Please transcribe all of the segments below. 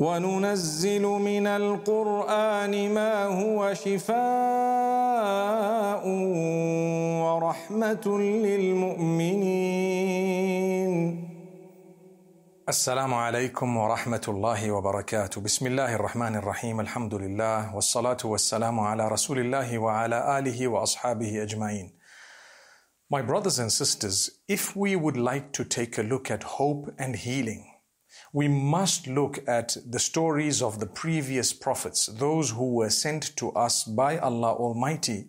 وَنُنَزِّلُ مِنَ الْقُرْآنِ مَا هُوَ شِفَاءٌ وَرَحْمَةٌ لِلْمُؤْمِنِينَ. السلام عليكم ورحمة الله وبركاته. بسم الله الرحمن الرحيم. الحمد لله والصلاة والسلام على رسول الله وعلى آله وأصحابه أجمعين. My brothers and sisters, if we would like to take a look at hope and healing, we must look at the stories of the previous prophets, those who were sent to us by Allah Almighty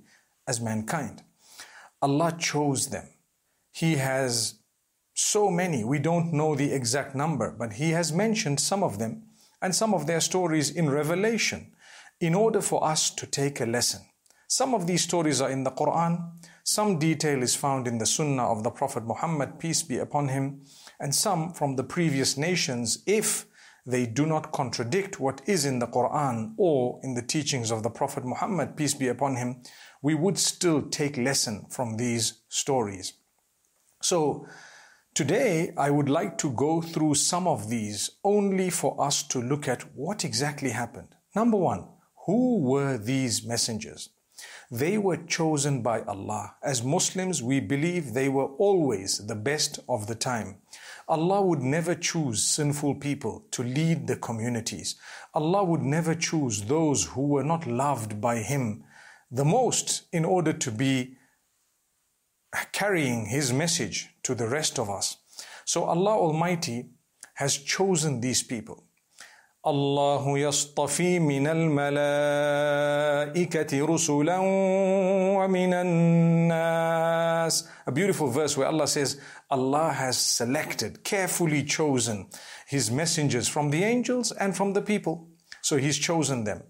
as mankind. Allah chose them. He has so many, we don't know the exact number, but He has mentioned some of them and some of their stories in Revelation in order for us to take a lesson. Some of these stories are in the Quran, some detail is found in the sunnah of the Prophet Muhammad, peace be upon him, and some from the previous nations if they do not contradict what is in the Quran or in the teachings of the Prophet Muhammad, peace be upon him. We would still take lesson from these stories. So today I would like to go through some of these only for us to look at what exactly happened. Number one, who were these messengers? They were chosen by Allah. As Muslims, we believe they were always the best of the time. Allah would never choose sinful people to lead the communities. Allah would never choose those who were not loved by Him the most in order to be carrying His message to the rest of us. So Allah Almighty has chosen these people. Allahu yastafi minal malaikati rusulam wa minannas. A beautiful verse where Allah says, Allah has selected, carefully chosen His messengers from the angels and from the people. So He's chosen them.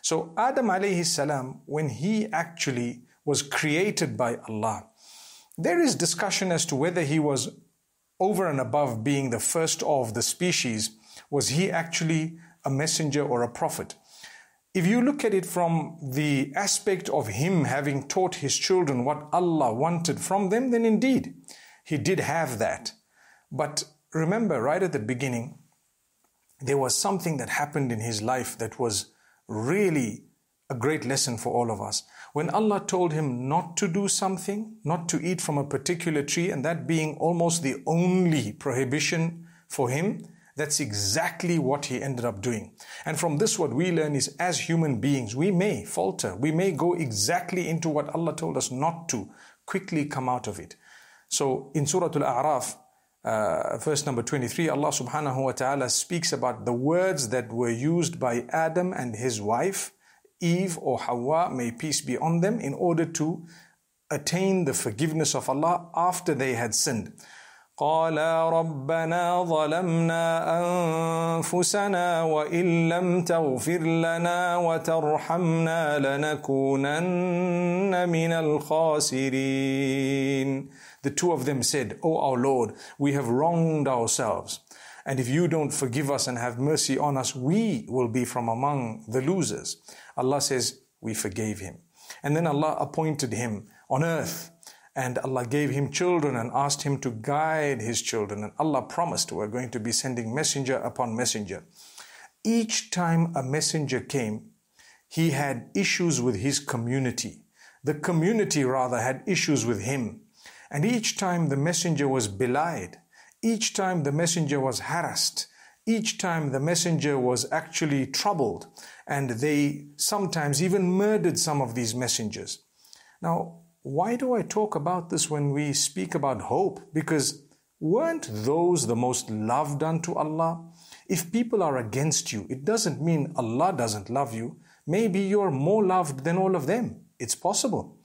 So Adam alayhi salam, when he actually was created by Allah, there is discussion as to whether he was over and above being the first of the species. Was he actually a messenger or a prophet? If you look at it from the aspect of him having taught his children what Allah wanted from them, then indeed, he did have that. But remember, right at the beginning, there was something that happened in his life that was really a great lesson for all of us. When Allah told him not to do something, not to eat from a particular tree, and that being almost the only prohibition for him, that's exactly what he ended up doing. And from this, what we learn is, as human beings, we may falter. We may go exactly into what Allah told us not to, quickly come out of it. So in Surah Al-A'raf, verse number 23, Allah subhanahu wa ta'ala speaks about the words that were used by Adam and his wife, Eve or Hawa, may peace be on them, in order to attain the forgiveness of Allah after they had sinned. قَالَ رَبَّنَا ظَلَمْنَا أَنفُسَنَا وَإِن لَمْ تَغْفِرْ لَنَا وَتَرْحَمْنَا لَنَكُونَنَّ مِنَ الْخَاسِرِينَ. The two of them said, O our Lord, we have wronged ourselves, and if you don't forgive us and have mercy on us, we will be from among the losers. Allah says, we forgave him. And then Allah appointed him on earth, and Allah gave him children and asked him to guide his children. And Allah promised, we're going to be sending messenger upon messenger. Each time a messenger came, he had issues with his community. The community rather had issues with him. And each time the messenger was belied. Each time the messenger was harassed. Each time the messenger was actually troubled. And they sometimes even murdered some of these messengers. Now, why do I talk about this when we speak about hope? Because weren't those the most loved unto Allah? If people are against you, it doesn't mean Allah doesn't love you. Maybe you're more loved than all of them. It's possible.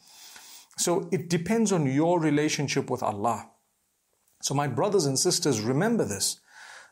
So it depends on your relationship with Allah. So my brothers and sisters, remember this.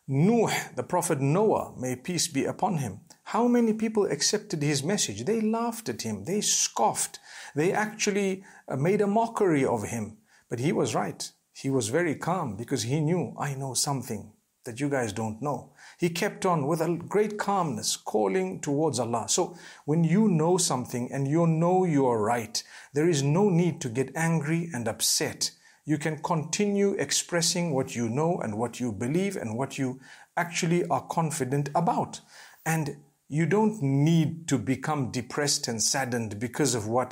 Nuh, the prophet Noah, may peace be upon him. How many people accepted his message? They laughed at him. They scoffed. They actually made a mockery of him. But he was right. He was very calm because he knew, I know something that you guys don't know. He kept on with a great calmness, calling towards Allah. So when you know something and you know you're right, there is no need to get angry and upset. You can continue expressing what you know and what you believe and what you actually are confident about. And you don't need to become depressed and saddened because of what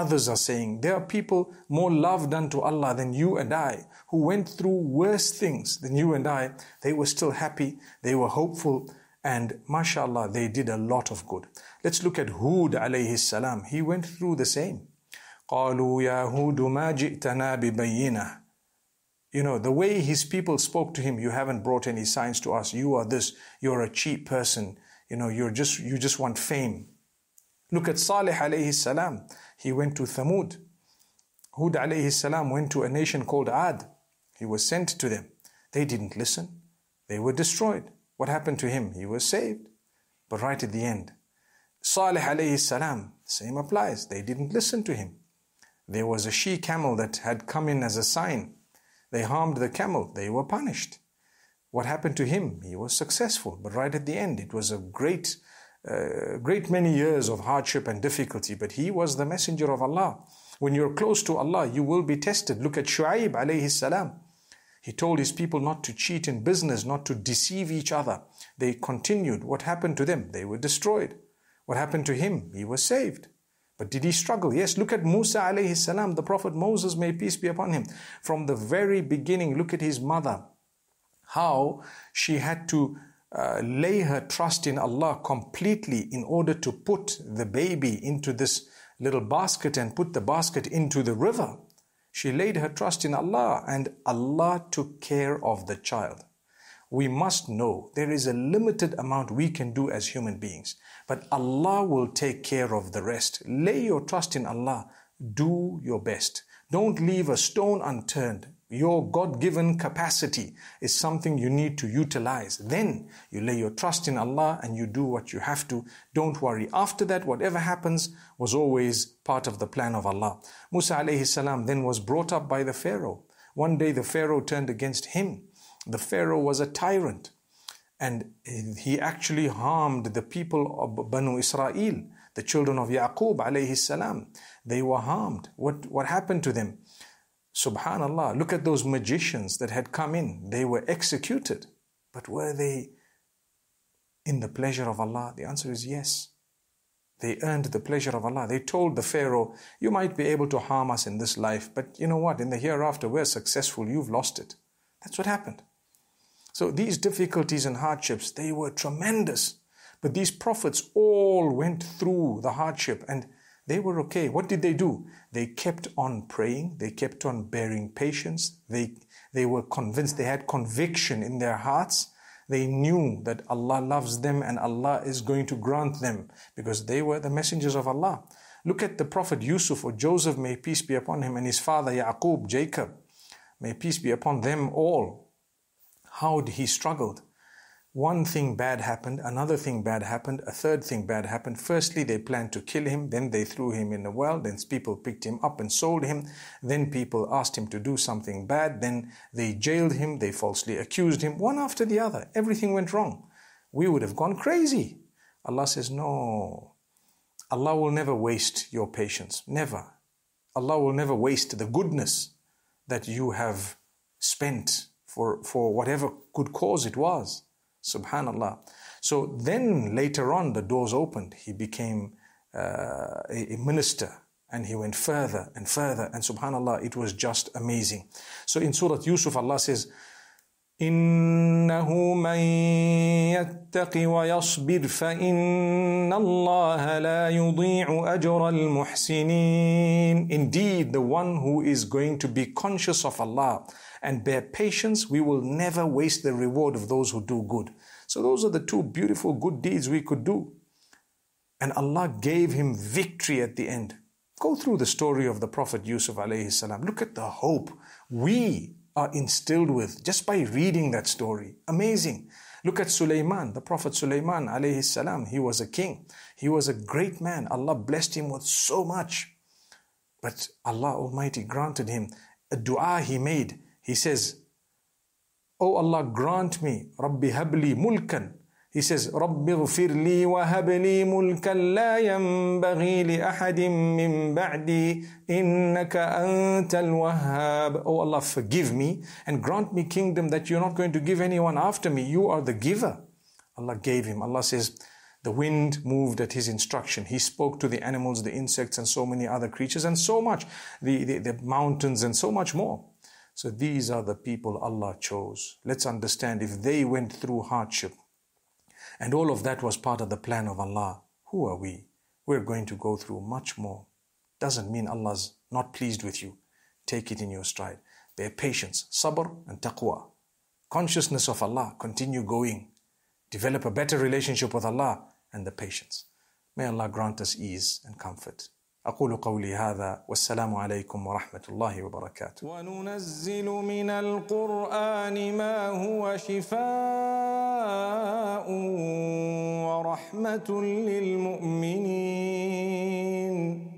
others are saying. There are people more loved unto Allah than you and I, who went through worse things than you and I. They were still happy, they were hopeful, and mashallah, they did a lot of good. Let's look at Hud alayhi salam. He went through the same. قَالُوا يَا هُودُ مَا جِئْتَنَا بِبَيِّنَةٍ. You know, the way his people spoke to him, you haven't brought any signs to us. You are this, you're a cheap person. You know, you just want fame. Look at Saleh alayhi salam. He went to Thamud. Hud alayhi salam went to a nation called Ad. He was sent to them. They didn't listen. They were destroyed. What happened to him? He was saved. But right at the end, Saleh alayhi salam, same applies. They didn't listen to him. There was a she-camel that had come in as a sign. They harmed the camel. They were punished. What happened to him? He was successful. But right at the end, it was a great many years of hardship and difficulty. But he was the messenger of Allah. When you're close to Allah, you will be tested. Look at Shu'aib alayhi salam. He told his people not to cheat in business, not to deceive each other. They continued. What happened to them? They were destroyed. What happened to him? He was saved. But did he struggle? Yes. Look at Musa alayhi salam, the Prophet Moses, may peace be upon him. From the very beginning, look at his mother, how she had to lay her trust in Allah completely in order to put the baby into this little basket and put the basket into the river. She laid her trust in Allah, and Allah took care of the child. We must know there is a limited amount we can do as human beings, but Allah will take care of the rest. Lay your trust in Allah. Do your best. Don't leave a stone unturned. Your God-given capacity is something you need to utilize. Then you lay your trust in Allah and you do what you have to. Don't worry. After that, whatever happens was always part of the plan of Allah. Musa alayhi salam then was brought up by the Pharaoh. One day the Pharaoh turned against him. The Pharaoh was a tyrant and he actually harmed the people of Banu Israel, the children of Ya'qub alayhi salam. They were harmed. What happened to them? Subhanallah, look at those magicians that had come in. They were executed. But were they in the pleasure of Allah? The answer is yes. They earned the pleasure of Allah. They told the Pharaoh, you might be able to harm us in this life, but you know what? In the hereafter, we're successful. You've lost it. That's what happened. So these difficulties and hardships, they were tremendous. But these prophets all went through the hardship and they were okay. What did they do? They kept on praying. They kept on bearing patience. They were convinced. They had conviction in their hearts. They knew that Allah loves them and Allah is going to grant them because they were the messengers of Allah. Look at the Prophet Yusuf or Joseph, may peace be upon him, and his father Ya'qub, Jacob, may peace be upon them all. How he struggled. One thing bad happened, another thing bad happened, a third thing bad happened. Firstly, they planned to kill him, then they threw him in a well, then people picked him up and sold him, then people asked him to do something bad, then they jailed him, they falsely accused him, one after the other. Everything went wrong. We would have gone crazy. Allah says, no. Allah will never waste your patience. Never. Allah will never waste the goodness that you have spent for whatever good cause it was. Subhanallah. So then later on the doors opened. He became a minister and he went further and further, and subhanallah, it was just amazing. So in Surah Yusuf, Allah says, Innahu man yattaqi wa yasbir, fa inna Allaha la yudi'u ajra al-muhsinin. Indeed, the one who is going to be conscious of Allah and bear patience, we will never waste the reward of those who do good. So those are the two beautiful good deeds we could do. And Allah gave him victory at the end. Go through the story of the Prophet Yusuf alayhi salam. Look at the hope we are instilled with just by reading that story. Amazing. Look at Sulaiman, the Prophet Sulaiman alayhi salam. He was a king. He was a great man. Allah blessed him with so much. But Allah Almighty granted him a dua he made. He says, Oh Allah, grant me, Rabbi habli mulkan, He says, رَبِّ اغْفِرْ لِي وَهَبْ لِي مُلْكًا لَا يَنْبَغِي لِأَحَدٍ مِّن بَعْدِي إِنَّكَ أَنْتَ الْوَهَّابِ. Oh Allah, forgive me and grant me kingdom that you're not going to give anyone after me. You are the giver. Allah gave him. Allah says, the wind moved at his instruction. He spoke to the animals, the insects and so many other creatures and so much, the mountains and so much more. So these are the people Allah chose. Let's understand, if they went through hardship, and all of that was part of the plan of Allah, who are we? We're going to go through much more. Doesn't mean Allah's not pleased with you. Take it in your stride. Bear patience, sabr and taqwa. Consciousness of Allah, continue going. Develop a better relationship with Allah and the patience. May Allah grant us ease and comfort. أقول قولي هذا والسلام عليكم ورحمة الله وبركاته. وننزل من القرآن ما هو شفاء ورحمة للمؤمنين.